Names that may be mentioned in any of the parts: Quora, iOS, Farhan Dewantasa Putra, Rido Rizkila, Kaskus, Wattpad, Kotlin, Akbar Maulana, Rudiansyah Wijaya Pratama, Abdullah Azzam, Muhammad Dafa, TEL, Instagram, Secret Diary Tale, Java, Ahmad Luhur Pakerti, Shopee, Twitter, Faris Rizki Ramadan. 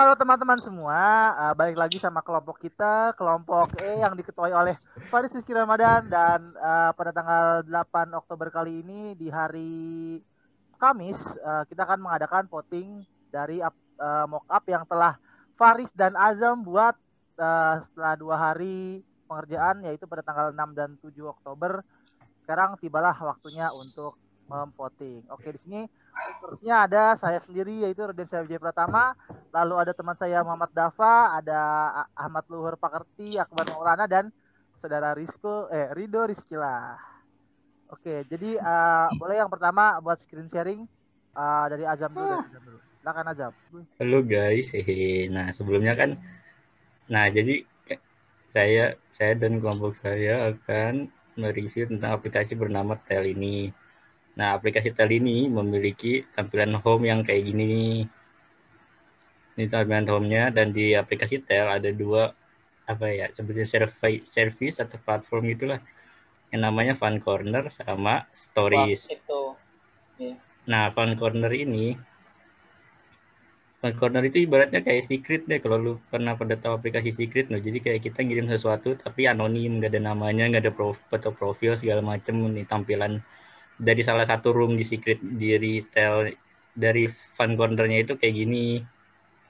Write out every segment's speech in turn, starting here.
halo teman-teman semua, balik lagi sama kelompok kita, kelompok E yang diketuai oleh Faris Rizki Ramadan. Dan pada tanggal 8 Oktober kali ini di hari Kamis, kita akan mengadakan voting dari mock-up yang telah Faris dan Azzam buat setelah 2 hari pengerjaan, yaitu pada tanggal 6 dan 7 Oktober. Sekarang tibalah waktunya untuk memvoting. Oke, di sini terusnya ada saya sendiri, yaitu Rudiansyah Wijaya Pratama, lalu ada teman saya Muhammad Dafa, ada Ahmad Luhur Pakerti, Akbar Maulana, dan saudara Rido Rizkila. Oke, jadi boleh yang pertama buat screen sharing dari Azzam dulu. Silakan Azzam. Halo guys. Nah, sebelumnya kan, nah jadi saya dan kelompok saya akan mereview tentang aplikasi bernama TEL ini. Nah, aplikasi TEL ini memiliki tampilan home yang kayak gini nih. Ini tampilan home-nya, dan di aplikasi TEL ada 2 apa ya, sebetulnya service atau platform gitulah. Yang namanya Fun Corner sama Stories. Wah, itu. Yeah. Nah, Fun Corner itu ibaratnya kayak Secret deh, kalau lu pernah tahu aplikasi Secret loh. Jadi kayak kita ngirim sesuatu tapi anonim, nggak ada namanya, nggak ada foto profil segala macem. Nih tampilan dari salah satu room di Secret Diary Tale dari Fun Corner-nya itu kayak gini.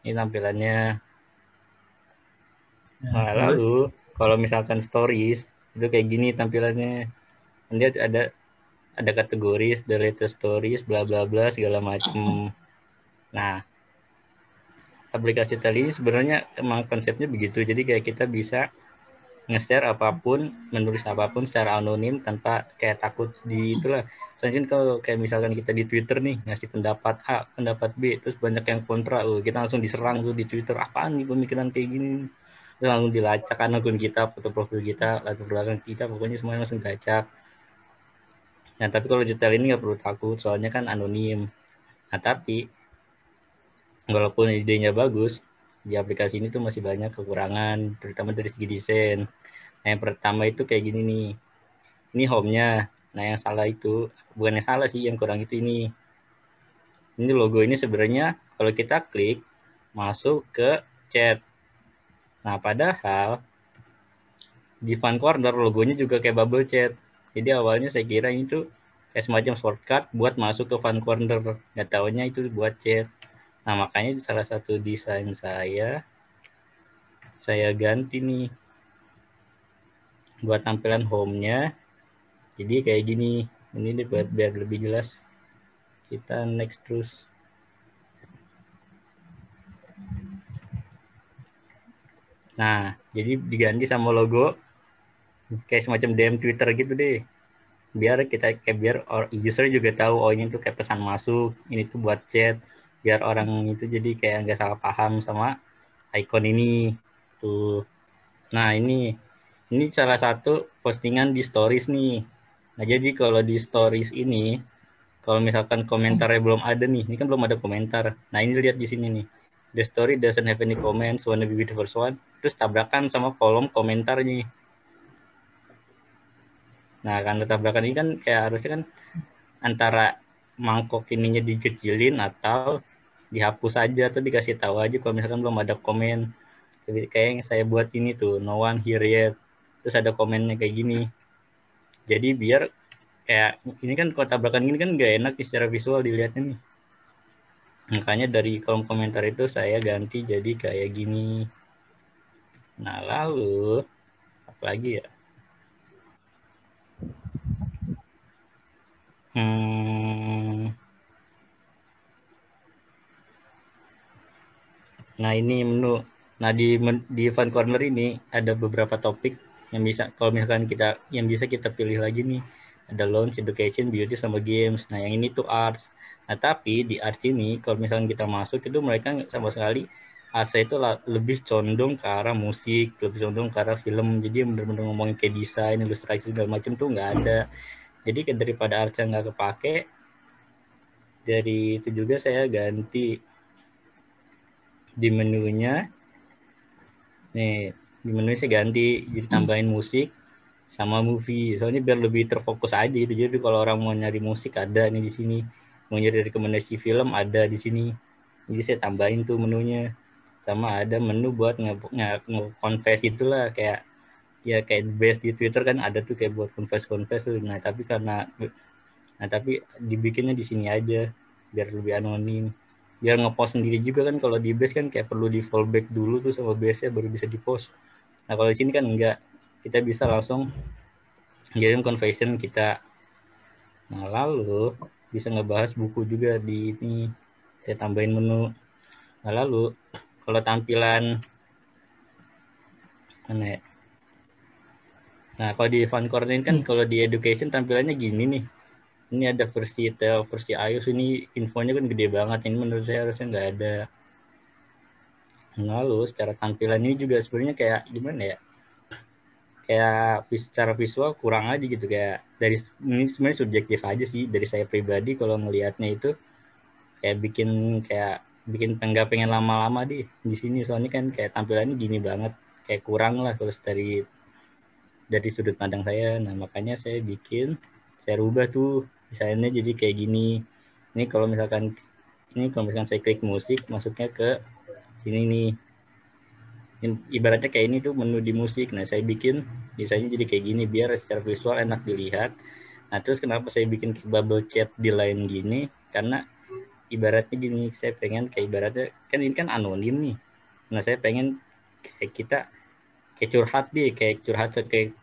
Ini tampilannya. Nah, lalu kalau misalkan Stories itu kayak gini tampilannya. Nanti ada kategori, the latest stories, bla bla bla segala macem. Nah, aplikasi TEL ini sebenarnya emang konsepnya begitu. Jadi kayak kita bisa nge-share apapun, menulis apapun secara anonim tanpa kayak takut di itulah. Soalnya kalau kayak misalkan kita di Twitter nih ngasih pendapat A, pendapat B, terus banyak yang kontra, kita langsung diserang tuh di Twitter, apaan nih pemikiran kayak gini. Terus langsung dilacakan akun kita, foto profil kita, latar belakang kita, pokoknya semuanya langsung dilacak. Nah, tapi kalau di TEL ini nggak perlu takut, soalnya kan anonim. Nah, tapi walaupun idenya bagus, di aplikasi ini tuh masih banyak kekurangan, terutama dari segi desain. Nah, yang pertama itu kayak gini nih. Ini home-nya. Nah, yang salah itu, bukan yang salah sih, yang kurang itu ini. Ini logo ini sebenarnya kalau kita klik, masuk ke chat. Nah, padahal di Fun Corner logonya juga kayak bubble chat. Jadi awalnya saya kira ini tuh kayak semacam shortcut buat masuk ke Fun Corner. Nggak taunya itu buat chat. Nah, makanya di salah satu desain saya ganti nih buat tampilan home-nya. Jadi kayak gini. Ini dibuat biar lebih jelas. Kita next terus. Nah, jadi diganti sama logo kayak semacam DM Twitter gitu deh. Biar user juga tahu, oh ini tuh kayak pesan masuk, ini tuh buat chat. Biar orang itu jadi kayak nggak salah paham sama icon ini tuh. Nah, ini salah satu postingan di stories nih. Nah, jadi kalau di stories ini kalau misalkan komentarnya belum ada nih, ini kan belum ada komentar. Nah, ini lihat di sini nih, the story doesn't have any comments, wanna be with the first one, terus tabrakan sama kolom komentarnya. Nah, karena tabrakan ini kan kayak harusnya kan antara mangkok ininya dikecilin atau dihapus aja atau dikasih tahu aja kalau misalkan belum ada komen. Jadi kayak yang saya buat ini tuh, no one here yet, terus ada komennya kayak gini. Jadi biar kayak ini kan kalau tabrakan ini kan nggak enak secara visual dilihatnya nih. Makanya dari kolom komentar itu saya ganti jadi kayak gini. Nah, lalu apa lagi ya? Nah, ini menu. Nah, di Fun Corner ini ada beberapa topik yang bisa kalau misalkan kita yang bisa kita pilih lagi nih. Ada lounge, education, beauty, sama games. Nah, yang ini tuh arts. Nah, tapi di arts ini kalau misalkan kita masuk itu mereka sama sekali arts itu lebih condong ke arah musik, lebih condong ke arah film. Jadi benar-benar ngomongin kayak desain, ilustrasi segala macam tuh nggak ada. Jadi daripada arts yang nggak kepake, dari itu juga saya ganti di menunya nih, di menu saya ganti jadi tambahin musik sama movie, soalnya biar lebih terfokus aja gitu. Jadi kalau orang mau nyari musik ada nih di sini, mau nyari rekomendasi film ada di sini. Jadi saya tambahin tuh menunya. sama ada menu buat nge-confess itulah, kayak ya kayak base di Twitter kan ada tuh kayak buat confess tuh. Nah tapi karena tapi dibikinnya di sini aja biar lebih anonim, biar ngepost sendiri juga kan. Kalau di base kan kayak perlu di fallback dulu tuh sama base nya baru bisa di post. Nah kalau di sini kan enggak, kita bisa langsung kirim confession kita. Nah lalu bisa ngebahas buku juga di ini, saya tambahin menu. Nah lalu kalau tampilan mana ya? Nah kalau di Fun Corner ini kan kalau di education tampilannya gini nih. Ini ada versi TEL, versi iOS, ini infonya kan gede banget. Ini menurut saya harusnya nggak ada. Lalu secara tampilan ini juga sebenarnya kayak gimana ya? Kayak secara visual kurang aja gitu, kayak dari ini sebenarnya subjektif aja sih dari saya pribadi kalau ngelihatnya itu kayak bikin pengen lama-lama di sini, soalnya kan kayak tampilannya gini banget, kayak kurang lah terus dari sudut pandang saya. Nah makanya saya rubah tuh desainnya jadi kayak gini. Ini kalau misalkan saya klik musik masuknya ke sini nih. Ibaratnya kayak ini tuh menu di musik. Nah, saya bikin desainnya jadi kayak gini biar secara visual enak dilihat. Nah, terus kenapa saya bikin bubble chat di line gini? Karena ibaratnya gini, saya pengen kayak ibaratnya kan ini kan anonim nih. Nah, saya pengen kayak kita kayak curhat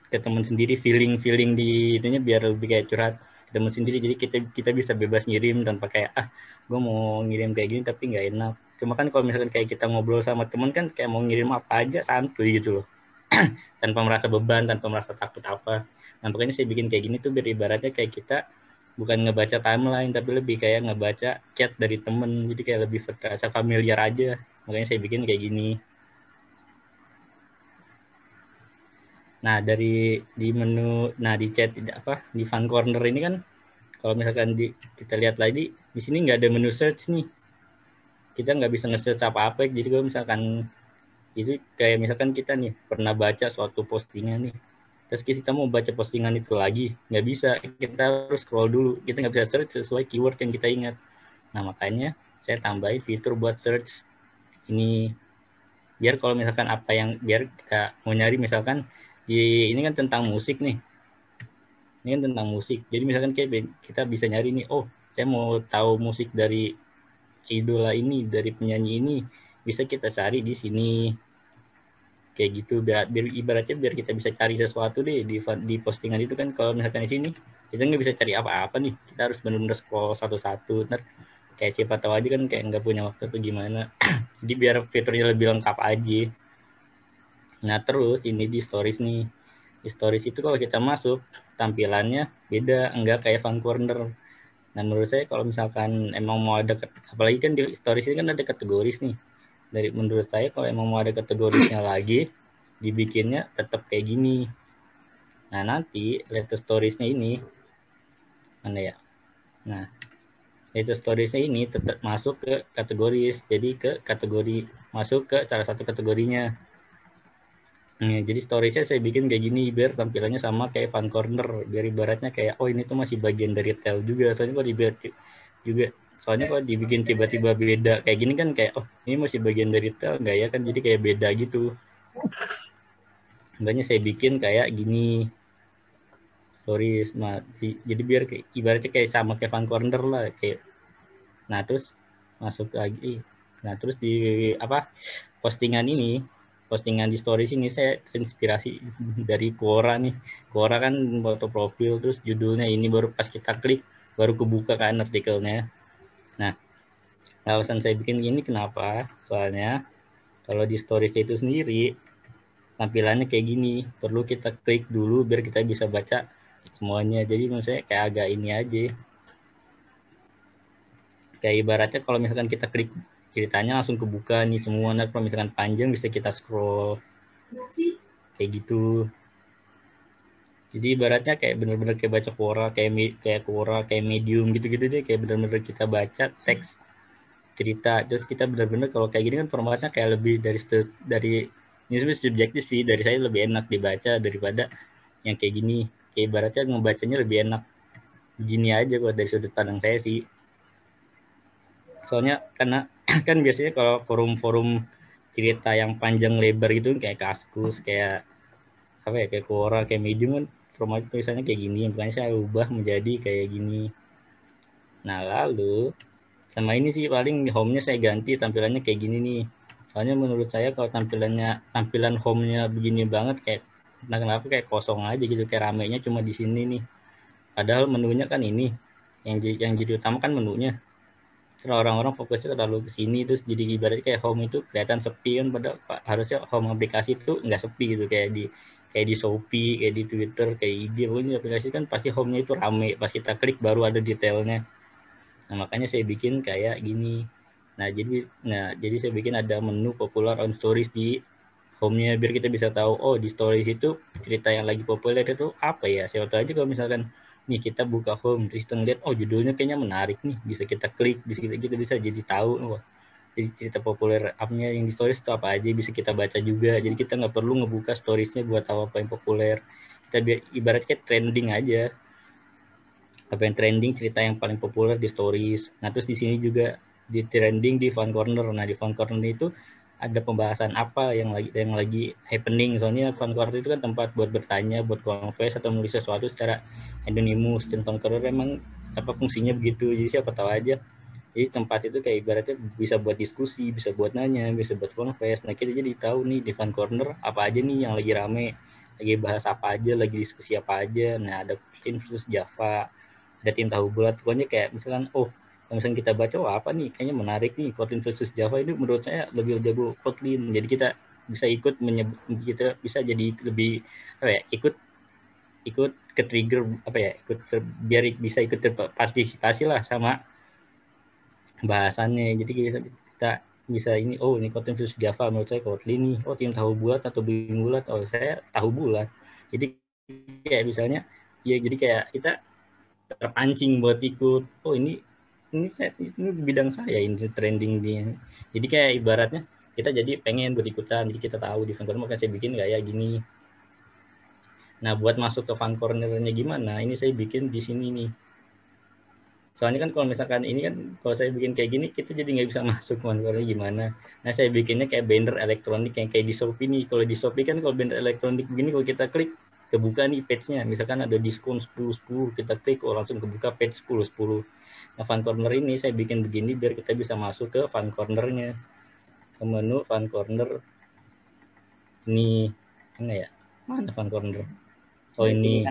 ke teman sendiri, feeling di itunya biar lebih kayak curhat ke teman sendiri. Jadi kita bisa bebas ngirim tanpa kayak gue mau ngirim kayak gini tapi nggak enak. Cuma kan kalau misalkan kayak kita ngobrol sama teman kan kayak mau ngirim apa aja santuy gitu loh tanpa merasa beban, tanpa merasa takut apa. Nah makanya saya bikin kayak gini tuh biar ibaratnya kayak kita bukan ngebaca timeline tapi lebih kayak ngebaca chat dari temen, jadi kayak lebih terasa familiar aja. Makanya saya bikin kayak gini. Nah, di Fun Corner ini kan kalau misalkan kita lihat lagi di sini nggak ada menu search nih. Kita nggak bisa nge-search apa-apa. Jadi kalau misalkan itu kayak misalkan kita nih pernah baca suatu postingan nih. Terus kita mau baca postingan itu lagi, nggak bisa. Kita harus scroll dulu. Kita nggak bisa search sesuai keyword yang kita ingat. Nah, makanya saya tambahin fitur buat search ini biar kalau misalkan apa yang biar kita mau nyari misalkan ini kan tentang musik nih. Ini kan tentang musik. Jadi misalkan kita bisa nyari nih, oh, saya mau tahu musik dari idola ini, dari penyanyi ini, bisa kita cari di sini. Kayak gitu biar ibaratnya biar kita bisa cari sesuatu di postingan itu kan. Kalau misalkan di sini kita nggak bisa cari apa-apa nih. Kita harus benar-benar scroll satu-satu. Ntar kayak siapa tahu aja kan kayak nggak punya waktu atau gimana. Jadi biar fiturnya lebih lengkap aja. Nah terus ini di stories nih, di stories itu kalau kita masuk tampilannya beda, enggak kayak Fun Corner. Nah menurut saya kalau misalkan emang mau ada, apalagi kan di stories ini kan ada kategoris nih. Dari menurut saya kalau emang mau ada kategorisnya lagi, dibikinnya tetap kayak gini. Nah nanti latest storiesnya ini mana ya? Nah latest storiesnya ini tetap masuk ke kategoris, jadi ke kategori masuk ke salah satu kategorinya. Jadi stories-nya saya bikin kayak gini biar tampilannya sama kayak Fun Corner, biar ibaratnya kayak oh ini tuh masih bagian dari TEL juga. Soalnya kalau dibikin tiba-tiba beda kayak gini kan kayak oh ini masih bagian dari TEL nggak ya kan, jadi kayak beda gitu. Makanya saya bikin kayak gini stories, jadi biar ibaratnya kayak sama kayak Fun Corner lah kayak. Nah terus masuk lagi. Nah terus di postingan di stories ini saya inspirasi dari Quora nih. Quora kan foto profil terus judulnya ini, baru pas kita klik baru kebuka kan artikelnya. Nah, alasan saya bikin gini kenapa? Soalnya kalau di stories itu sendiri tampilannya kayak gini, perlu kita klik dulu biar kita bisa baca semuanya. Jadi menurut saya kayak agak ini aja. Kayak ibaratnya kalau misalkan kita klik ceritanya langsung kebuka nih semua. Nah, kalau misalkan panjang bisa kita scroll kayak gitu. Jadi ibaratnya kayak bener-bener kayak baca Quora, kayak medium gitu-gitu deh. Kayak bener-bener kita baca teks cerita. Terus kita bener-bener kalau kayak gini kan formatnya kayak lebih dari ini sebenarnya subjektif sih. Dari saya lebih enak dibaca daripada yang kayak gini. Kayak ibaratnya ngebacanya lebih enak gini aja kalau dari sudut pandang saya sih. Soalnya karena kan biasanya kalau forum-forum cerita yang panjang lebar gitu kayak Kaskus, kayak apa ya, kayak Quora, kayak Medium kan format tulisannya kayak gini, makanya saya ubah menjadi kayak gini. Nah lalu sama ini sih paling home-nya saya ganti tampilannya kayak gini nih. Soalnya menurut saya kalau tampilan home-nya begini banget kayak kenapa kayak kosong aja gitu, kayak ramenya cuma di sini nih. Padahal menunya kan ini yang jadi utama kan menunya. Kalau orang-orang fokusnya terlalu ke sini terus jadi ibarat kayak home itu kelihatan sepi kan, padahal harusnya home aplikasi itu nggak sepi gitu, kayak di Shopee, kayak di Twitter, kayak IG, pokoknya aplikasi kan pasti home-nya itu rame, pas kita klik baru ada detailnya. Nah, makanya saya bikin kayak gini. Nah, jadi saya bikin ada menu popular on stories di home-nya biar kita bisa tahu, oh di stories itu cerita yang lagi populer itu apa ya. Saya tahu aja kalau misalkan nih kita buka home terus kita ngeliat, oh judulnya kayaknya menarik nih, bisa kita klik, bisa kita bisa jadi tahu, wah, jadi cerita populer up-nya yang di stories itu apa aja, bisa kita baca juga. Jadi kita nggak perlu ngebuka storiesnya buat tahu apa yang populer. Kita biar ibaratnya trending aja, apa yang trending, cerita yang paling populer di stories. Nah terus di sini juga di trending di font corner. Nah di font corner itu ada pembahasan apa yang lagi happening. Soalnya font corner itu kan tempat buat bertanya, buat confess atau menulis sesuatu secara anonymous. Dan font corner emang apa fungsinya begitu, jadi siapa tahu aja. Jadi tempat itu kayak ibaratnya bisa buat diskusi, bisa buat nanya, bisa buat confess. Nah kita jadi tahu nih di font corner apa aja nih yang lagi rame, lagi bahas apa aja, lagi diskusi apa aja. Nah ada Kotlin versus Java, ada tim tahu bulat. Pokoknya kayak misalkan oh kalau misalnya kita baca, wah apa nih, kayaknya menarik nih, Kotlin versus Java ini menurut saya lebih jago Kotlin. Jadi kita bisa ikut kita bisa jadi lebih apa ya, ikut ke trigger apa ya, biar bisa ikut terpartisipasi lah sama bahasannya. Jadi kita bisa ini, oh ini Kotlin versus Java menurut saya Kotlin nih, oh tim tahu bulat atau bimbing bulat, oh saya tahu bulat. Jadi kayak misalnya ya, jadi kayak kita terpancing buat ikut, oh ini bidang saya, ini trending dia. Jadi kayak ibaratnya kita jadi pengen berikutan, jadi kita tahu di fun corner, makanya saya bikin kayak gini. Nah buat masuk ke fun cornernya gimana? Ini saya bikin di sini nih. Soalnya kan kalau misalkan ini kan kalau saya bikin kayak gini kita jadi nggak bisa masuk fun corner gimana? Nah saya bikinnya kayak banner elektronik yang kayak di Shopee nih. Kalau di Shopee kan kalau banner elektronik begini kalau kita klik kebuka nih page-nya, misalkan ada diskon 10-10, kita klik, oh langsung kebuka page 10-10. Nah, fun corner ini saya bikin begini biar kita bisa masuk ke fun corner-nya, ke menu fun corner ini, mana ya? Mana fun corner? Oh ini,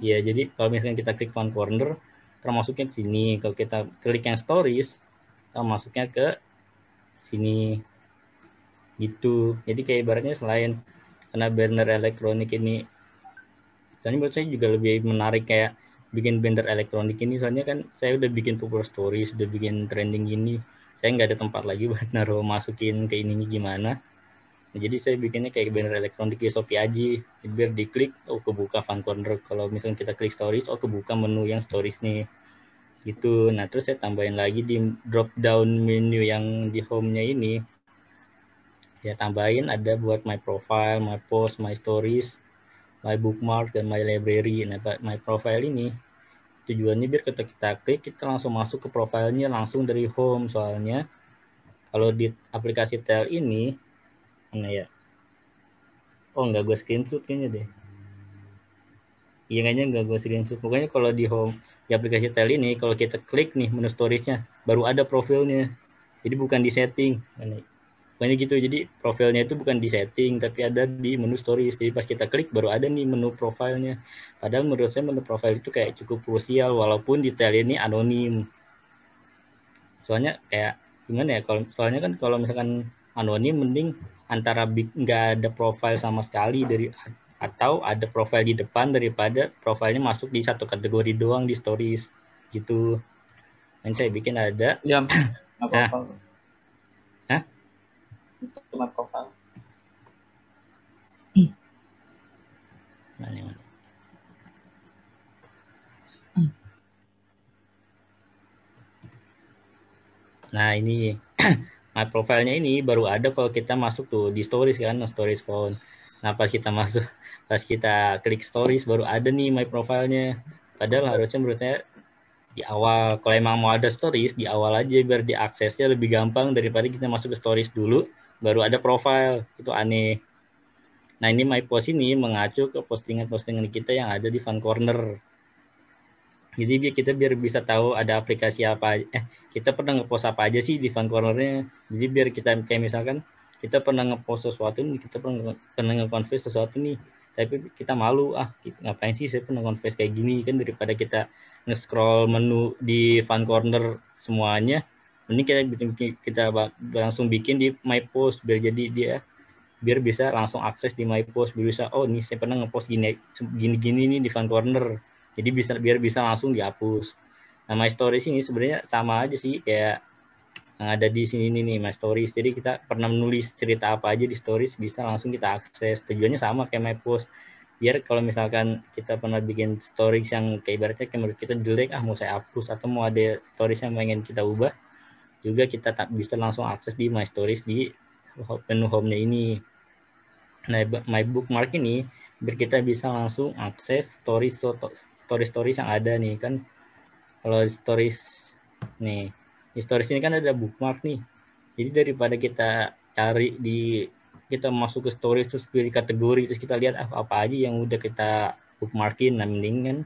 ya jadi kalau misalkan kita klik fun corner, termasuknya ke sini. Kalau kita klik yang stories, termasuknya ke sini, gitu. Jadi kayak ibaratnya selain karena banner elektronik ini, soalnya menurut saya juga lebih menarik kayak bikin banner elektronik ini. Soalnya kan saya udah bikin popular stories, udah bikin trending ini, saya nggak ada tempat lagi buat naruh masukin ke ininya gimana. Nah, jadi saya bikinnya kayak banner elektronik di Shopee aja, biar diklik, oh kebuka fun corner. Kalau misalnya kita klik stories, oh kebuka menu yang stories nih, gitu. Nah terus saya tambahin lagi di drop down menu yang di home-nya ini, ya tambahin ada buat my profile, my post, my stories, my bookmark, dan my library. Nah, my profile ini tujuannya biar kita klik, kita langsung masuk ke profilnya langsung dari home. Soalnya kalau di aplikasi TEL ini, mana ya? Oh, nggak gue screenshot kayaknya deh. Iya kayaknya nggak gue screenshot. Pokoknya kalau di home, di aplikasi TEL ini, kalau kita klik nih menu storiesnya, baru ada profilnya. Jadi bukan di setting. Mana ya? Pokoknya gitu, jadi profilnya itu bukan di setting, tapi ada di menu stories. Jadi pas kita klik, baru ada nih menu profilnya. Padahal menurut saya menu profil itu kayak cukup krusial, walaupun detailnya ini anonim. Soalnya kayak, gimana ya, soalnya kan kalau misalkan anonim, mending antara nggak ada profil sama sekali, atau ada profil di depan daripada profilnya masuk di satu kategori doang di stories. Gitu. Dan saya bikin ada. Ya, apa-apa. Itu my profile. Mana? Nah ini my profile-nya ini baru ada kalau kita masuk tuh di stories kan, stories phone. Nah pas kita klik stories baru ada nih my profile-nya. Padahal harusnya menurut saya di awal, kalau emang mau ada stories di awal aja biar diaksesnya lebih gampang daripada kita masuk ke stories dulu. baru ada profile, itu aneh. Nah, ini my post ini mengacu ke postingan-postingan kita yang ada di Fun Corner. Jadi kita biar bisa tahu ada aplikasi apa, kita pernah ngepost apa aja sih di Fun Corner-nya. Jadi biar kita kayak misalkan kita pernah ngepost sesuatu nih, kita pernah nge-confess sesuatu nih, tapi kita malu, ngapain sih saya pernah confess kayak gini, kan daripada kita nge-scroll menu di Fun Corner semuanya, ini kita langsung bikin di My Post, biar jadi dia biar bisa langsung akses di My Post, biar bisa oh nih saya pernah ngepost gini nih di Fun Corner, jadi biar bisa langsung dihapus. Nah, My Stories ini sebenarnya sama aja sih kayak yang ada di sini nih, My Stories. Jadi kita pernah menulis cerita apa aja di Stories, bisa langsung kita akses. Tujuannya sama kayak My Post. Biar kalau misalkan kita pernah bikin Stories yang kayak ibaratnya kayak menurut kita jelek, mau saya hapus atau mau ada Stories yang pengen kita ubah, juga kita tak bisa langsung akses di My Stories di menu home-nya ini. Nah, My Bookmark ini biar kita bisa langsung akses stories yang ada nih kan. Kalau Stories nih, di Stories ini kan ada bookmark nih, jadi daripada kita cari kita masuk ke Stories terus pilih kategori terus kita lihat apa aja yang udah kita bookmarkin, nah mendingan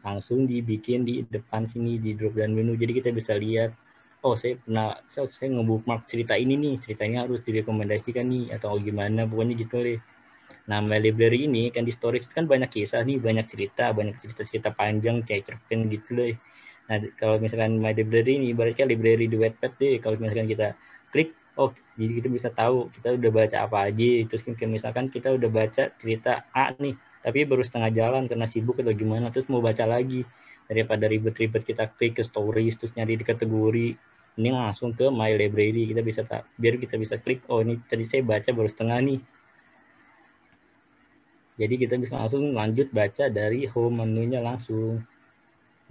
langsung dibikin di depan sini di drop-down menu, jadi kita bisa lihat oh saya nge-bookmark cerita ini nih, ceritanya harus direkomendasikan nih atau gimana, pokoknya gitu deh. Nah, My Library ini kan di Stories kan banyak kisah nih, banyak cerita panjang kayak cerpen gitu deh. Nah, kalau misalkan My Library ini ibaratnya library di Wattpad deh. Kalau misalkan kita klik, oh jadi kita bisa tahu kita udah baca apa aja. Terus misalkan kita udah baca cerita A nih, tapi baru setengah jalan karena sibuk atau gimana, terus mau baca lagi. Daripada ribet-ribet kita klik ke Stories terus nyari di kategori, ini langsung ke My Library. Kita bisa biar kita bisa klik, oh ini tadi saya baca baru setengah nih. Jadi kita bisa langsung lanjut baca dari home menunya langsung.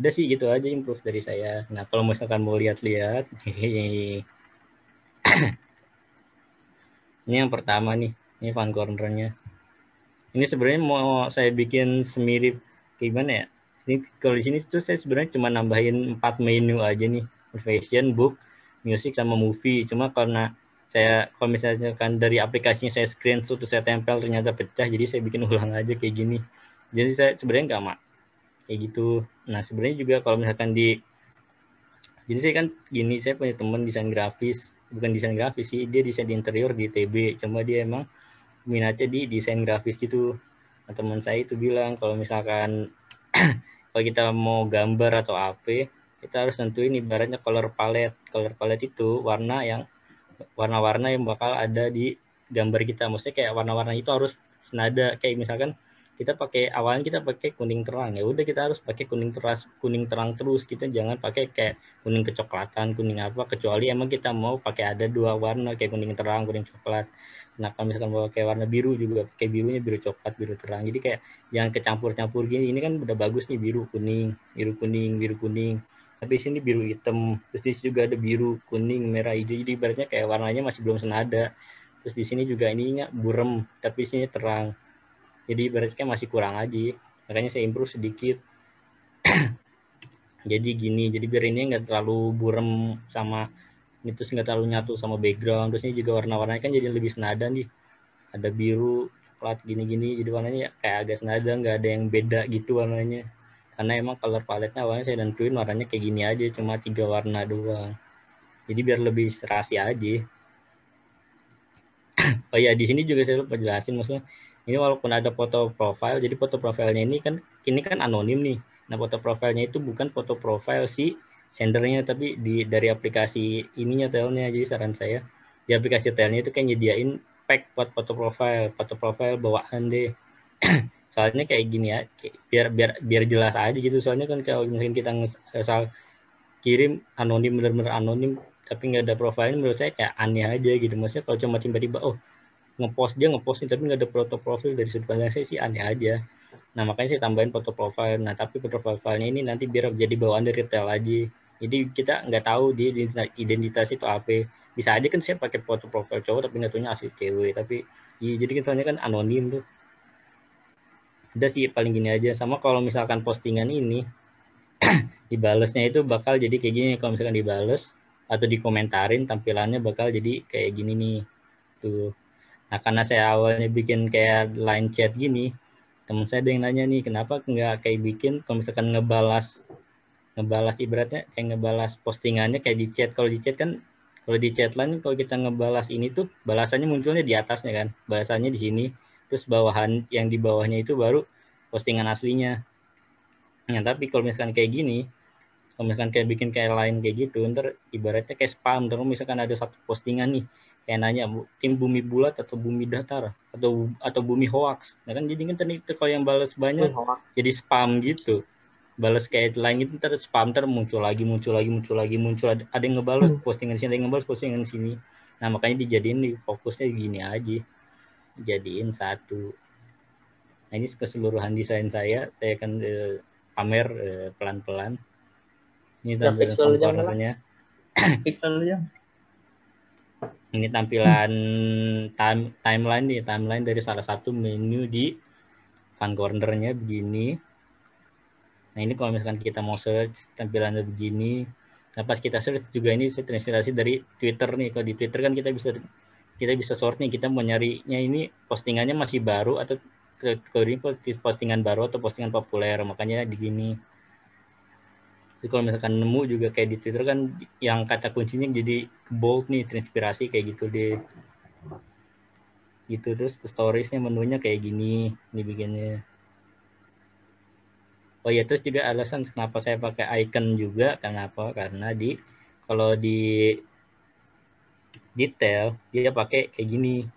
Udah sih gitu aja improve dari saya. Nah, kalau misalkan mau lihat-lihat ini yang pertama nih, ini Fun Corner-nya. Ini sebenarnya mau saya bikin semirip kayak gimana ya? Kalau di sini tuh saya sebenarnya cuma nambahin 4 menu aja nih, fashion, book, music sama movie. Cuma karena saya kalau misalnya kan dari aplikasinya saya screenshot terus saya tempel ternyata pecah, jadi saya bikin ulang aja kayak gini. Jadi saya sebenarnya nggak kayak gitu. Nah, sebenarnya juga kalau misalkan jadi saya kan gini, saya punya teman bukan desain grafis sih, dia desain interior di TB, cuma dia emang minatnya di desain grafis gitu. Nah, teman saya itu bilang kalau misalkan kalau kita mau gambar atau apa, kita harus tentuin ibaratnya color palette. Color palette itu warna-warna yang bakal ada di gambar kita. Maksudnya kayak warna-warna itu harus senada, kayak misalkan kita pakai awalnya kita pakai kuning terang, ya udah kita harus pakai kuning terang terus, kita jangan pakai kayak kuning kecoklatan, kuning apa, kecuali emang kita mau pakai ada 2 warna kayak kuning terang, kuning coklat. Nah, kalau misalkan mau pakai warna biru juga pakai birunya biru coklat, biru terang. Jadi kayak jangan kecampur-campur gini. Ini kan udah bagus nih biru kuning. Tapi sini biru hitam, terus di sini juga ada biru, kuning, merah, hijau. Jadi ibaratnya kayak warnanya masih belum senada. Terus di sini juga ininya burem, tapi sini terang. Jadi ibaratnya masih kurang aja, makanya saya improve sedikit. Jadi gini, jadi biar ini nggak terlalu burem sama, terus nggak terlalu nyatu sama background. Terus ini juga warna-warnanya kan jadi lebih senada nih. Ada biru, coklat, gini-gini, jadi warnanya kayak agak senada, nggak ada yang beda gitu warnanya. Karena emang color palette-nya awalnya saya tentuin warnanya kayak gini aja, cuma 3 warna doang. Jadi biar lebih serasi aja. Oh ya, di sini juga saya lupa jelasin, maksudnya ini walaupun ada foto profile, jadi foto profilnya ini kan anonim nih. Nah, foto profilnya itu bukan foto profile si sendernya, tapi dari aplikasi ininya TEL-nya. Jadi saran saya di aplikasi TEL-nya itu kayak nyediain pack buat foto profile bawaan deh. Soalnya kayak gini ya, biar jelas aja gitu. Soalnya kan kalau misalkan kita asal kirim anonim, bener-bener anonim tapi nggak ada profilnya, menurut saya kayak aneh aja gitu. Maksudnya kalau cuma tiba-tiba oh dia ngepost nih tapi nggak ada foto profil, dari sudut pandang saya sih aneh aja. Nah, makanya saya tambahin foto profil. Nah, tapi foto profilnya ini nanti biar jadi bawaan dari TEL aja, jadi kita nggak tahu dia identitas itu apa. Bisa aja kan saya pakai foto profil cowok tapi nggak taunya asli cewek, tapi iya, jadi soalnya kan anonim tuh. Udah sih paling gini aja. Sama kalau misalkan postingan ini dibalesnya itu bakal jadi kayak gini. Kalau misalkan dibales atau dikomentarin, tampilannya bakal jadi kayak gini nih. gitu. Nah, karena saya awalnya bikin kayak line chat gini, teman saya ada yang nanya nih, kenapa nggak kayak bikin kalau misalkan ngebalas ibaratnya kayak ngebalas postingannya kayak di chat. Kalau di chat kan, kalau di chat line kalau kita ngebalas ini tuh balasannya munculnya di atasnya kan, balasannya di sini, terus bawahan yang di bawahnya itu baru postingan aslinya. Nah, tapi kalau misalkan kayak gini, kalau misalkan kayak bikin kayak lain kayak gitu, ntar ibaratnya kayak spam. Ntar misalkan ada satu postingan nih, kayak nanya tim bumi bulat atau bumi datar atau bumi hoax. Nah kan jadi kan kalau yang balas banyak jadi spam gitu. Balas kayak lain itu ntar spam, ntar muncul lagi, ada yang ngebalas postingan sini, ada yang ngebalas postingan sini. Nah makanya dijadiin di fokusnya gini aja, jadiin satu. Nah ini keseluruhan desain saya akan pamer pelan-pelan. Ini tampilan komponernya. Ini tampilan timeline nih, timeline dari salah satu menu di fan cornernya begini. Nah ini kalau misalkan kita mau search tampilannya begini. Nah pas kita search juga ini saya terinspirasi dari Twitter nih. Kalau di Twitter kan kita bisa sort nih, kita mau nyarinya ini postingannya masih baru atau kalau ini postingan baru atau postingan populer, makanya di gini. Jadi kalau misalkan nemu juga kayak di Twitter kan yang kata kuncinya jadi bold nih, terinspirasi kayak gitu deh. Gitu terus storiesnya menunya kayak gini ini bikinnya. Oh ya, terus juga alasan kenapa saya pakai icon juga, kenapa? Karena kalau di detail dia pakai kayak gini.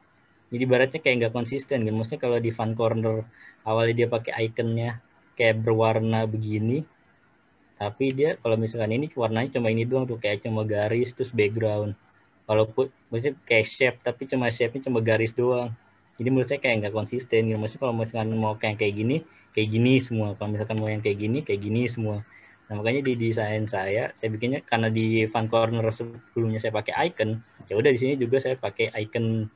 Jadi baratnya kayak nggak konsisten kan. Maksudnya kalau di fan corner awalnya dia pakai iconnya kayak berwarna begini. Tapi dia kalau misalkan ini warnanya cuma ini doang tuh, kayak cuma garis terus background. Walaupun maksudnya kayak shape tapi cuma shape-nya cuma garis doang. Jadi menurut saya kayak nggak konsisten gitu. Maksudnya kalau misalkan mau kayak gini semua. Kalau misalkan mau yang kayak gini semua. Nah makanya di desain saya bikinnya karena di fan corner sebelumnya saya pakai icon. Ya udah di sini juga saya pakai icon.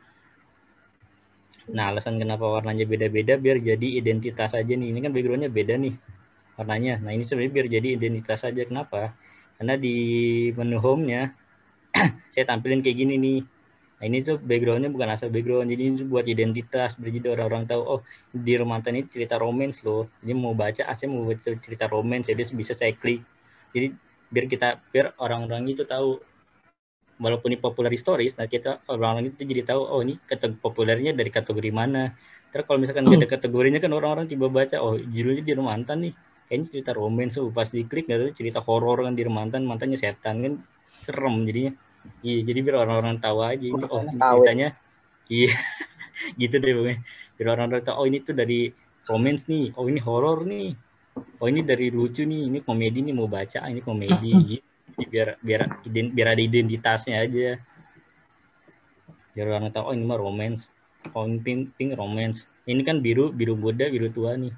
Nah alasan kenapa warnanya beda-beda biar jadi identitas aja nih. Ini kan backgroundnya beda nih warnanya. Nah ini sebenarnya biar jadi identitas aja. Kenapa? Karena di menu home-nya saya tampilin kayak gini nih. Nah ini tuh backgroundnya bukan asal background, jadi ini buat identitas, jadi orang-orang tahu oh di Romantan ini cerita romance loh, jadi mau baca aslinya mau baca cerita romance, jadi bisa saya klik, jadi biar orang-orang itu tahu walaupun ini popular historis, nah kita orang-orang itu jadi tahu oh ini populernya dari kategori mana. Terus kalau misalkan nggak ada kategorinya kan orang-orang tiba baca oh judulnya di Romantan nih, kayaknya cerita romance, so pas diklik nggak tahu cerita horor kan di Romantan, mantannya setan kan serem jadinya. Iya, jadi biar orang-orang tahu aja ini, oh ceritanya, iya, gitu deh pokoknya. Biar orang-orang tahu, oh ini tuh dari romance nih, oh ini horor nih, oh ini dari lucu nih, ini komedi nih mau baca, ini komedi, gitu. biar ada identitasnya aja. Biar orang tahu, oh ini mah romance, oh ini pink romance. Ini kan biru muda, biru tua nih,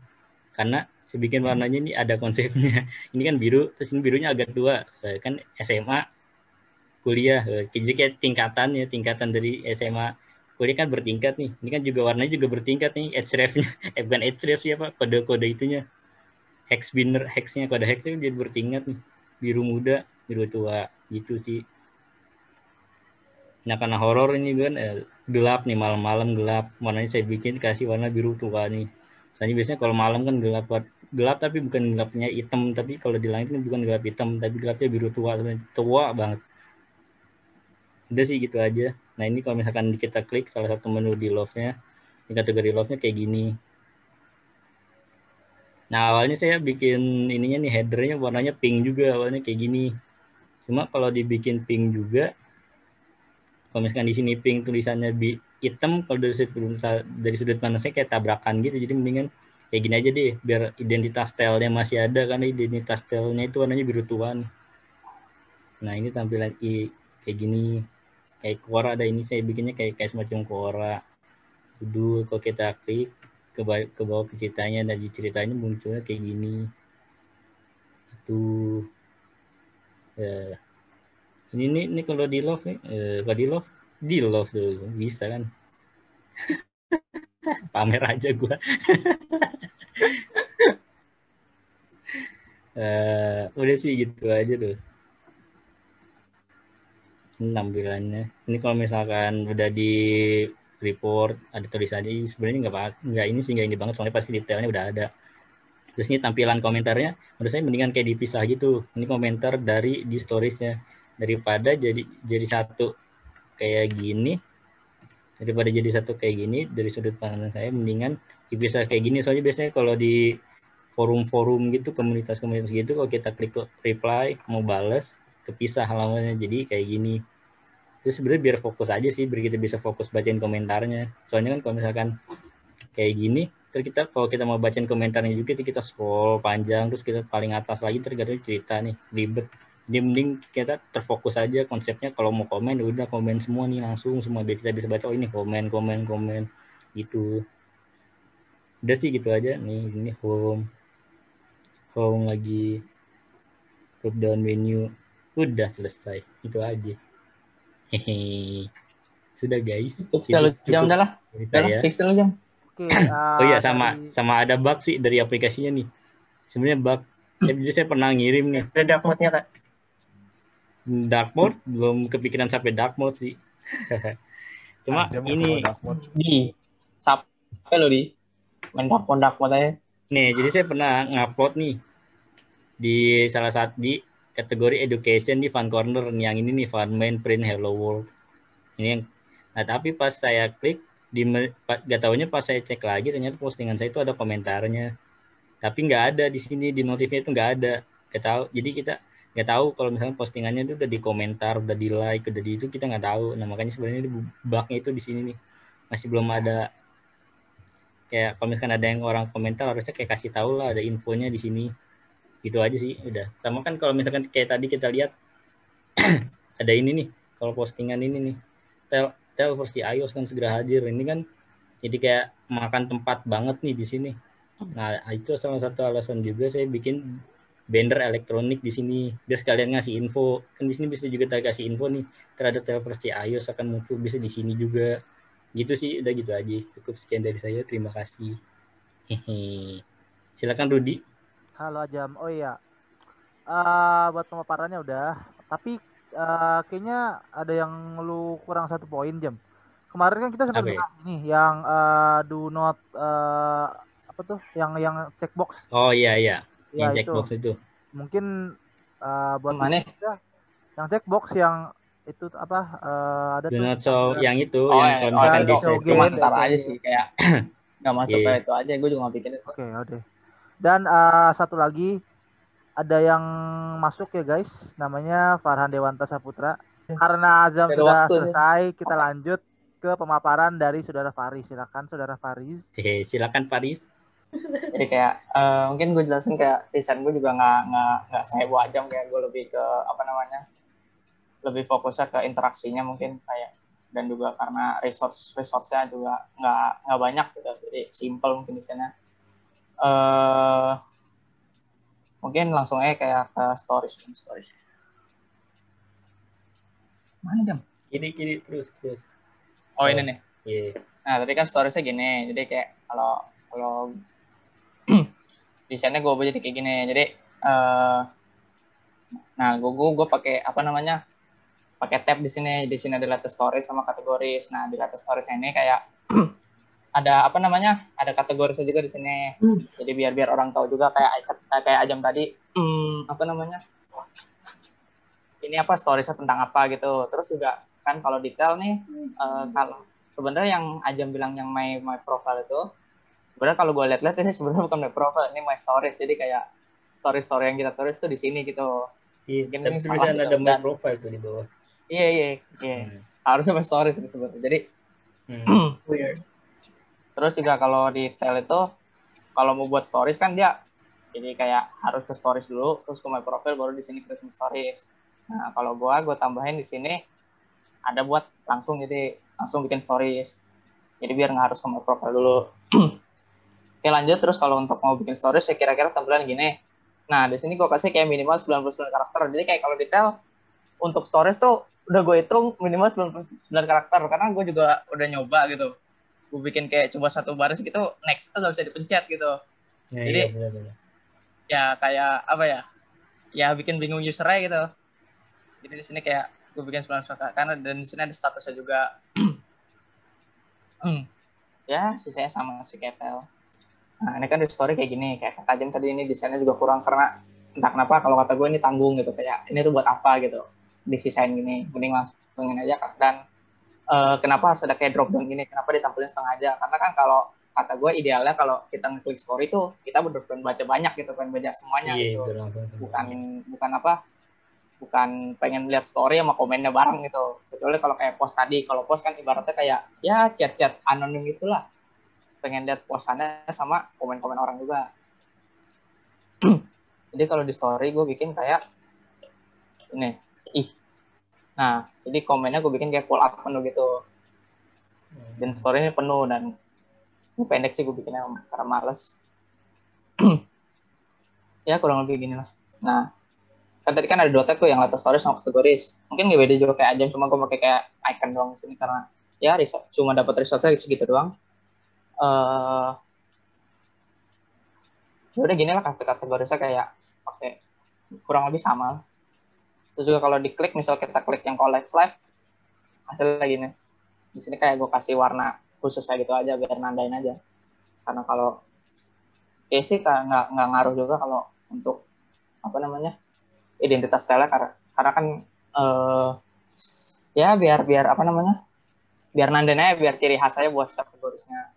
karena sebikin warnanya ini ada konsepnya. Ini kan biru, terus ini birunya agak tua, kan SMA. Kuliah, jadi kayak tingkatan dari SMA kuliah kan bertingkat nih, ini kan juga warnanya juga bertingkat nih, hrefnya, bukan href ya pak, kode-kode itunya, hex binner, hexnya, kode hexnya jadi bertingkat nih, biru muda, biru tua, gitu sih. Nah karena horor ini kan gelap nih, malam-malam gelap, warnanya saya bikin kasih warna biru tua nih. Soalnya biasanya kalau malam kan gelap tapi bukan gelapnya hitam, tapi kalau di langit ini bukan gelap hitam, tapi gelapnya biru tua, tua banget. Udah sih gitu aja. Nah ini kalau misalkan kita klik salah satu menu di love-nya, di kategori love-nya kayak gini. Nah awalnya saya bikin ininya nih, header-nya warnanya pink juga awalnya kayak gini. Cuma kalau dibikin pink juga, kalau misalkan di sini pink tulisannya hitam, kalau dari sudut panasnya kayak tabrakan gitu. Jadi mendingan kayak gini aja deh, biar identitas style-nya masih ada, karena identitas style-nya itu warnanya biru tua. Nah ini tampilan kayak gini. Kayak Quora ada ini, saya bikinnya kayak semacam Quora. Dulu kalau kita klik ke bawah ke ceritanya, dan di ceritanya munculnya kayak gini. Tuh. Ini kalau di love nih, kalau di love tuh bisa kan. Pamer aja gua. Udah sih gitu aja tuh. Tampilannya. Ini kalau misalkan udah di report ada tulisannya sebenarnya nggak ini sih, nggak ini banget soalnya pasti detailnya udah ada. Terus ini tampilan komentarnya menurut saya mendingan kayak dipisah gitu. Ini komentar dari di storiesnya daripada jadi satu kayak gini, daripada jadi satu kayak gini. Dari sudut pandang saya mendingan dipisah kayak gini, soalnya biasanya kalau di forum-forum gitu, komunitas-komunitas gitu, kalau kita klik reply mau bales kepisah halamannya jadi kayak gini. Terus sebenarnya biar fokus aja sih, biar kita bisa fokus bacain komentarnya. Soalnya kan kalau misalkan kayak gini, terus kita kalau kita mau bacain komentarnya juga kita scroll panjang, terus kita paling atas lagi tergantung cerita nih, ribet. Jadi mending kita terfokus aja konsepnya. Kalau mau komen udah komen semua nih langsung semua, biar kita bisa baca oh ini komen gitu. Udah sih gitu aja nih, ini home lagi, drop down menu, udah selesai itu aja. Hehehe. Sudah guys. Fix dulu jam. Okay, oh iya sama ada bug sih dari aplikasinya nih. Sebenarnya bug. Saya pernah ngirim nih. Ada dark mode-nya Kak. Dark mode belum kepikiran sampai dark mode sih. Cuma ini di sampai lo di mendak-mendak aja. Nih, jadi saya pernah ngupload nih di salah satu di kategori education di Fun Corner yang ini nih, Fun Main Print Hello World ini yang, nah tapi pas saya klik gak taunya pas saya cek lagi ternyata postingan saya itu ada komentarnya tapi nggak ada di sini, di notifnya itu nggak ada. Jadi kita nggak tahu kalau misalnya postingannya itu udah di komentar, udah di like, udah di itu, kita nggak tahu. Nah makanya sebenarnya bugnya itu di sini nih, masih belum ada kayak kalau misalkan ada yang orang komentar harusnya kayak kasih tahu lah ada infonya di sini. Gitu aja sih, udah. Sama kan kalau misalkan kayak tadi kita lihat ada ini nih, kalau postingan ini nih, tel versi iOS kan segera hadir. Ini kan jadi kayak makan tempat banget nih di sini. Nah, itu salah satu alasan juga saya bikin banner elektronik di sini. Biar sekalian ngasih info. Kan di sini bisa juga kasih info nih, terhadap tel versi iOS akan muncul bisa di sini juga. Gitu sih, udah gitu aja. Cukup sekian dari saya. Terima kasih. Hehe. Silakan Rudi. Halo Azzam, oh iya, buat pemaparannya udah, tapi kayaknya ada yang lu kurang satu poin Jam. Kemarin kan kita sempat bahas ini yang do not apa tuh, yang checkbox. Oh iya, yang ya, checkbox itu. Mungkin buat mana? Yang checkbox yang itu apa? Ada do not show yang itu, oh, yang konten di komentar aja sih kayak nggak masuk kayak itu aja, gue juga nggak pikirin. Oke. Dan satu lagi ada yang masuk ya guys, namanya Farhan Dewantasa Putra. Karena Azzam sudah selesai, kita lanjut ke pemaparan dari saudara Faris. Silakan saudara Faris. Silakan Faris. Jadi kayak mungkin gue jelasin kayak desain gue juga nggak seheboh Azzam, kayak gue lebih ke apa namanya, lebih fokusnya ke interaksinya mungkin kayak, dan juga karena resource-nya juga nggak banyak gitu, jadi simple mungkin desainnya. Mungkin langsung aja kayak ke storage. Mana Jam? Kiri terus. Oh ini nih. Yeah. Nah tadi kan storage-nya gini, jadi kayak kalau desainnya gue jadi kayak gini, jadi nah gue pakai apa namanya, pakai tab di sini. Di sini ada latest storage sama kategoris. Nah di latest storage ini kayak ada apa namanya, ada kategori juga di sini. Jadi biar orang tahu juga kayak Azzam tadi, apa namanya, ini apa stories-nya tentang apa gitu. Terus juga kan kalau detail nih, kalau sebenarnya yang Azzam bilang yang my profile itu, sebenarnya kalau gue lihat-lihat ini sebenarnya bukan my profile, ini my stories. Jadi kayak story-story yang kita tulis tuh di sini gitu. Iya. Tapi misalnya ada my profile tuh di bawah. Iya. Harusnya my stories itu sebenarnya. Jadi weird. Terus juga kalau di TEL itu, kalau mau buat stories kan dia jadi kayak harus ke stories dulu, terus ke my profile, baru di sini ke stories. Nah kalau gue tambahin di sini ada buat langsung, jadi langsung bikin stories. Jadi biar nggak harus ke my profile dulu. Oke lanjut, terus kalau untuk mau bikin stories ya kira-kira tampilan gini. Nah di sini gue kasih kayak minimal 99 karakter. Jadi kayak kalau di TEL untuk stories tuh udah gue hitung minimal 99 karakter, karena gue juga udah nyoba gitu. Gue bikin kayak coba satu baris gitu, next tuh gak bisa dipencet gitu. Ya, jadi iya, ya kayak apa ya, bikin bingung usernya gitu. Jadi di sini kayak gue bikin 900 karena dan di sini ada statusnya juga. Ya sisanya sama si Ketel. Nah ini kan di story kayak gini, kayak Kak Jem tadi ini desainnya juga kurang karena entah kenapa kalau kata gue ini tanggung gitu, kayak ini tuh buat apa gitu disisain gini, mending langsungin aja Kak. Dan kenapa harus ada kayak drop down gini, kenapa ditampilin setengah aja, karena kan kalau kata gue idealnya kalau kita ngeklik story tuh kita berdrop-down baca banyak gitu, pengen baca semuanya gitu, bukan pengen lihat story sama komennya bareng gitu. Kecuali kalau kayak post tadi, kalau post kan ibaratnya kayak ya chat-chat anonim gitulah, pengen lihat postannya sama komen-komen orang juga. Jadi kalau di story gue bikin kayak ini, nah jadi komennya gue bikin kayak pull up penuh gitu, dan story ini penuh, dan ini pendek sih gue bikinnya karena males. Ya kurang lebih gini lah. Nah kan tadi kan ada dua tab tuh, yang latar stories sama kategoris. Mungkin gak beda juga kayak aja, cuma gue pakai kayak icon doang di sini karena ya cuma dapat resource-nya segitu doang. Udah gini lah kategorisnya, kayak pakai kurang lebih sama. Terus juga kalau diklik, misal kita klik yang collect live, hasilnya gini. Di sini kayak gue kasih warna khususnya gitu aja biar nandain aja, karena kalau kayak sih nggak ngaruh juga kalau untuk apa namanya identitas style-nya, karena kan ya biar apa namanya biar nandain aja, biar ciri khas aja buat kategorisnya.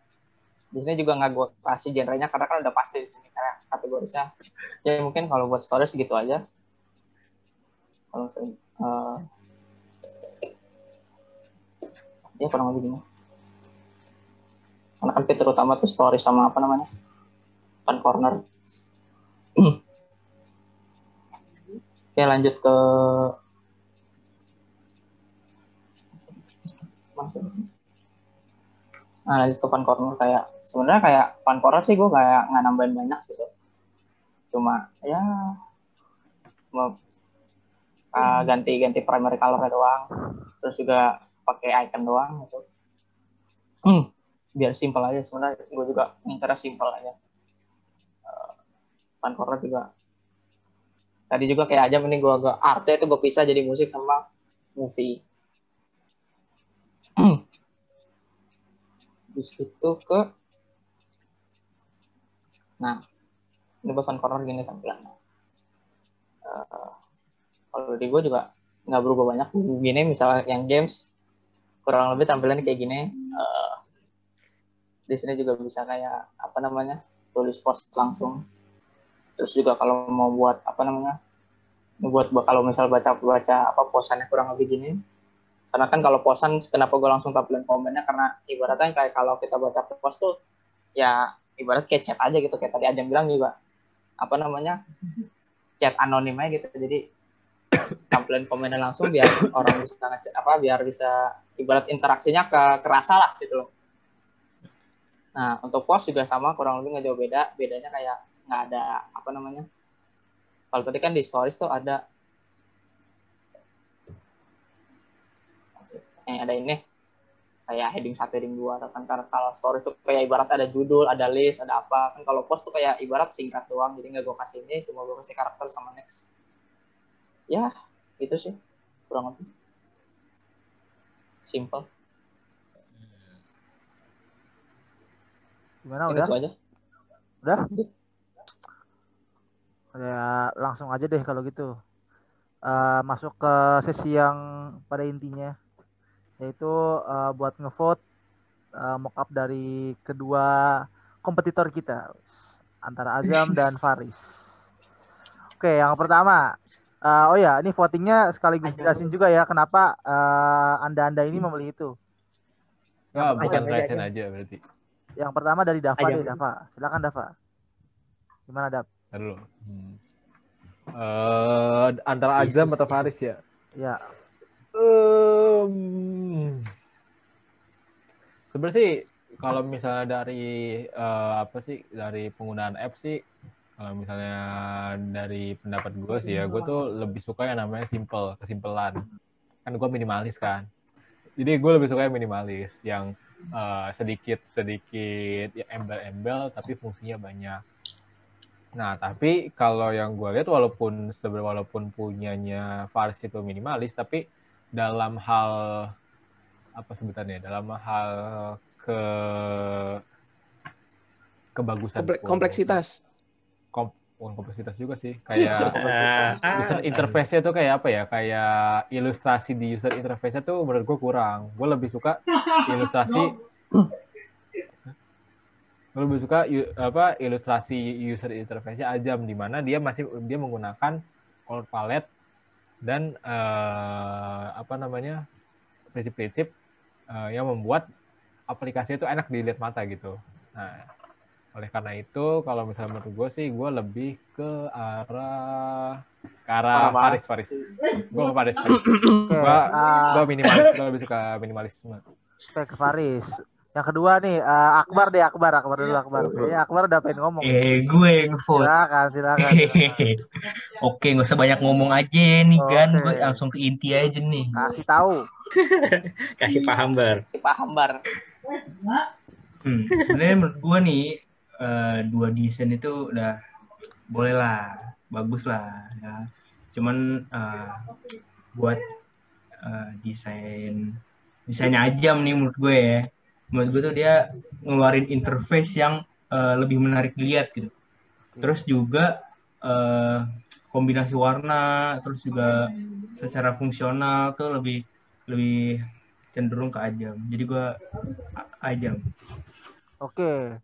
Di sini juga nggak gue kasih genre-nya karena kan udah pasti di sini karena kategorisnya. Jadi mungkin kalau buat stories gitu aja. Kalau ya kurang lebih gini. Karena kan fitur utama tuh story sama apa namanya fan corner. Oke, lanjut ke fan corner. Kayak sebenarnya kayak fan corner sih gue kayak nggak nambahin banyak gitu, cuma ya mau ganti-ganti primary color doang, terus juga pakai icon doang gitu. Biar simpel aja, sebenarnya gue juga cara simpel aja. Fan corner juga tadi juga kayak aja, mending gue agak artnya itu gue pisah jadi musik sama movie. Terus itu ke nah ini fan corner gini tampilannya. Kalau di gue juga nggak berubah banyak gini, misalnya yang games kurang lebih tampilannya kayak gini. Di sini juga bisa kayak apa namanya tulis post langsung. Terus juga kalau mau buat apa namanya buat kalau misal baca apa posannya kurang lebih gini. Karena kan kalau posan kenapa gue langsung tampilin komennya, karena ibaratnya kayak kalau kita baca post tuh ya ibarat kayak chat aja gitu, kayak tadi Adam bilang juga apa namanya chat anonimnya gitu. Jadi tampilin komennya langsung biar orang bisa ngechat apa, biar bisa ibarat interaksinya kerasa lah gitu loh. Nah, untuk post juga sama, kurang lebih nggak jauh beda. Bedanya kayak nggak ada, apa namanya, kalau tadi kan di stories tuh ada, ada ini, kayak heading 1, heading 2, kan. Kalau stories tuh kayak ibarat ada judul, ada list, ada apa. Kan kalau post tuh kayak ibarat singkat doang, jadi nggak gue kasih ini, cuma gue kasih karakter sama next. Ya, itu sih, kurang lebih. Simple. Gimana, udah? Aja. Udah? Ya, langsung aja deh kalau gitu. Masuk ke sesi yang pada intinya, yaitu buat ngevote mockup dari kedua kompetitor kita, antara Azzam dan Faris. Oke, yang pertama. Oh ya, ini votingnya sekaligus jelasin juga ya kenapa Anda ini memilih itu. Yang bukan reaction aja berarti. Yang pertama dari Dafa deh, Dafa. Silakan Dafa. Gimana Daf? Halo. Antara Azzam atau Faris ya? Ya. Sebenarnya sih kalau misalnya dari dari penggunaan apps sih, kalau misalnya dari pendapat gue sih ya, gue tuh lebih suka yang namanya simple, kesimpelan. Kan gue minimalis kan. Jadi gue lebih suka yang minimalis, yang sedikit ya embel-embel tapi fungsinya banyak. Nah, tapi kalau yang gue lihat walaupun punyanya Faris itu minimalis, tapi dalam hal apa sebutannya? Dalam hal kebagusan, kompleksitas. Kompleksitas juga sih, kayak user interface-nya tuh kayak apa ya? Kayak ilustrasi di user interface-nya tuh menurut gue kurang. Gue lebih suka ilustrasi ilustrasi user interface-nya ajam, di mana dia menggunakan color palette dan prinsip-prinsip yang membuat aplikasi itu enak dilihat mata gitu. Nah, oleh karena itu kalau misalnya menurut gue sih gue lebih ke arah Faris. Gue ke Faris. Gue minimalis, gue lebih suka minimalisme. Ke Faris. Yang kedua nih, Akbar dulu. Kayaknya Akbar udah pengen ngomong. Gue yang full. Silakan. Oke, gak usah banyak ngomong aja nih, kan. Gue langsung ke inti aja nih. Kasih tahu. Kasih paham, Bar. Sebenarnya menurut gue nih, dua desain itu udah boleh lah. Bagus lah. Ya. Cuman buat desainnya ajam nih menurut gue ya. Menurut gue tuh dia ngeluarin interface yang lebih menarik dilihat gitu. Terus juga kombinasi warna, terus juga secara fungsional tuh lebih cenderung ke ajam. Jadi gue ajam. Oke.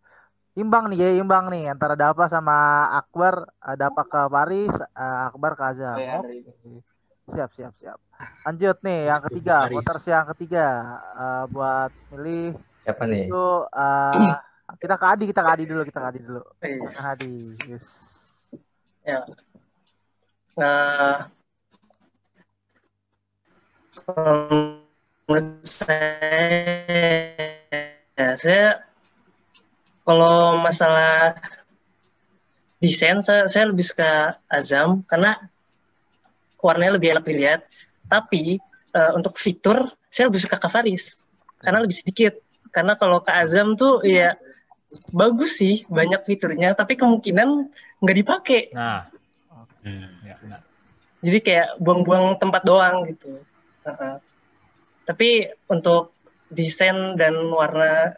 Imbang nih antara Dafa sama Akbar. Dafa ke Paris, Akbar ke Azam. Siap. Lanjut nih yang ketiga, voters yang ketiga buat milih siapa nih? Itu kita ke Adi dulu. Yes. Adi, yes. Ya. Nah, menurut saya kalau masalah desain saya lebih suka Azam karena warnanya lebih enak dilihat. Tapi untuk fitur saya lebih suka ke Faris karena lebih sedikit. Karena kalau ke Azam tuh ya bagus sih, banyak fiturnya, tapi kemungkinan nggak dipakai. Nah, ya, benar. Jadi kayak buang-buang tempat doang gitu. Tapi untuk desain dan warna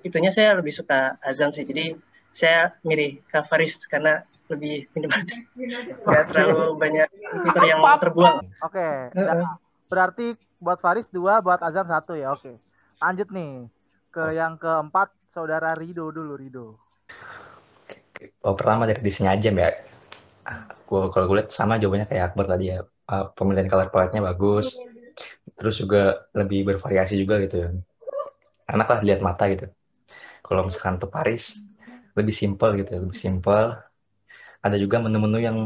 itunya saya lebih suka Azam sih. Jadi saya milih ke Faris karena lebih minimalis. Nggak terlalu banyak fitur yang terbuang. Oke. Berarti buat Faris 2, buat Azam 1 ya. Oke. Lanjut nih ke yang keempat, saudara Rido dulu. Pertama dari desainnya aja ya. Kalau gue lihat sama jawabannya kayak Akbar tadi ya. Pemilihan color palette-nya bagus. Terus juga lebih bervariasi juga gitu ya. Enak lah dilihat mata gitu. Kalau misalkan tuh Faris lebih simple gitu ya, Ada juga menu-menu yang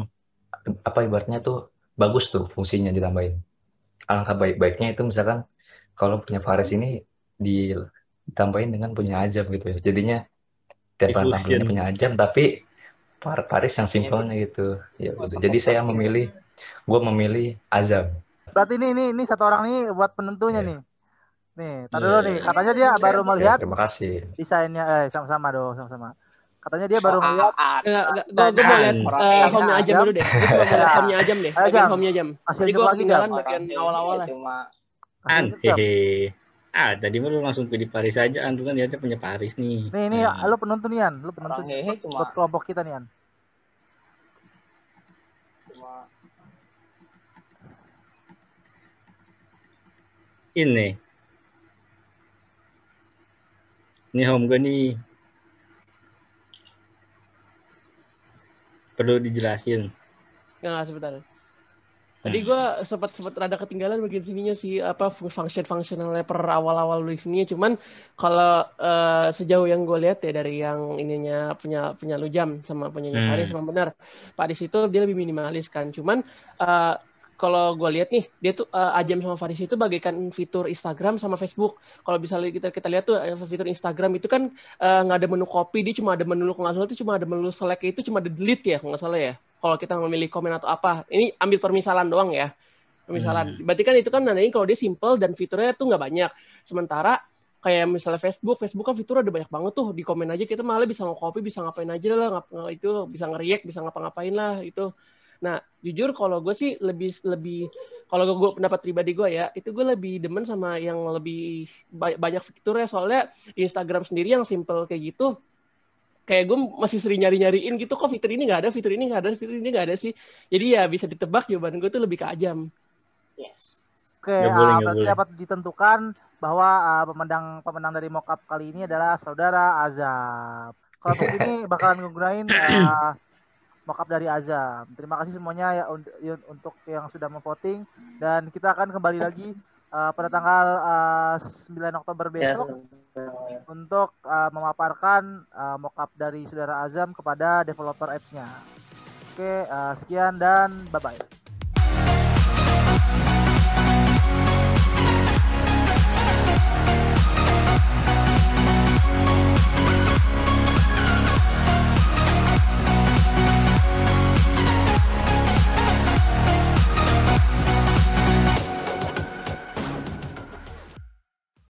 apa ibaratnya tuh bagus tuh fungsinya ditambahin. Alangkah baik-baiknya itu misalkan kalau punya Faris ini ditambahin dengan punya Ajam gitu ya. Jadinya tiap tampilannya punya Ajam tapi Faris yang simpelnya gitu. Ya, jadi saya memilih Azam. Berarti ini satu orang ini buat penentunya nih. Nih, katanya dia baru melihat. Terima kasih. Desainnya sama-sama. Katanya dia baru melihat. Gue mau lihat home-nya Ajam dulu deh. Home-nya Ajam. Jadi gue ketinggalan bagian awal-awal ya. Tadi lu langsung pilih Paris aja, antu kan dia punya Paris nih. Nih, lu penonton nih, An. Lu penonton buat kelompok kita nih, An. Ini home gue nih. Perlu dijelasin. Nah, sebentar. Tadi gue sempat rada ketinggalan bagian sininya sih, apa fungsionalnya per awal-awal di sininya. Cuman kalau sejauh yang gue lihat ya dari yang ininya punya Lujam sama punyanya Faris, memang benar. Faris itu dia lebih minimalis kan. Cuman kalau gue lihat nih, dia tuh Ajam sama Faris itu bagaikan fitur Instagram sama Facebook. Kalau misalnya kita lihat tuh fitur Instagram itu kan nggak ada menu copy, dia cuma ada menu select, itu cuma ada delete ya kalau nggak salah ya. Kalau kita memilih komen atau apa, ini ambil permisalan doang ya. Berarti kan itu kan nandain kalau dia simple dan fiturnya tuh nggak banyak. Sementara kayak misalnya Facebook kan fitur ada banyak banget tuh, di komen aja kita malah bisa nge-copy, bisa ngapain aja lah, itu bisa nge-react, bisa ngapa-ngapain lah itu. Nah, jujur kalau gue sih lebih kalau gue pendapat pribadi gue ya, itu gue lebih demen sama yang lebih banyak fiturnya, soalnya Instagram sendiri yang simple kayak gitu. Kayak gue masih sering nyari-nyariin gitu, kok fitur ini nggak ada, fitur ini nggak ada, fitur ini nggak ada sih. Jadi ya bisa ditebak jawaban gue tuh lebih ke ajam. Yes. Oke, berarti dapat ditentukan bahwa pemenang dari mockup kali ini adalah saudara Azzam. Kalau ini bakalan menggunain mockup dari Azzam. Terima kasih semuanya ya untuk yang sudah memvoting. Dan kita akan kembali lagi pada tanggal 9 Oktober besok untuk memaparkan mockup dari saudara Azzam kepada developer apps-nya. Oke, sekian dan bye-bye.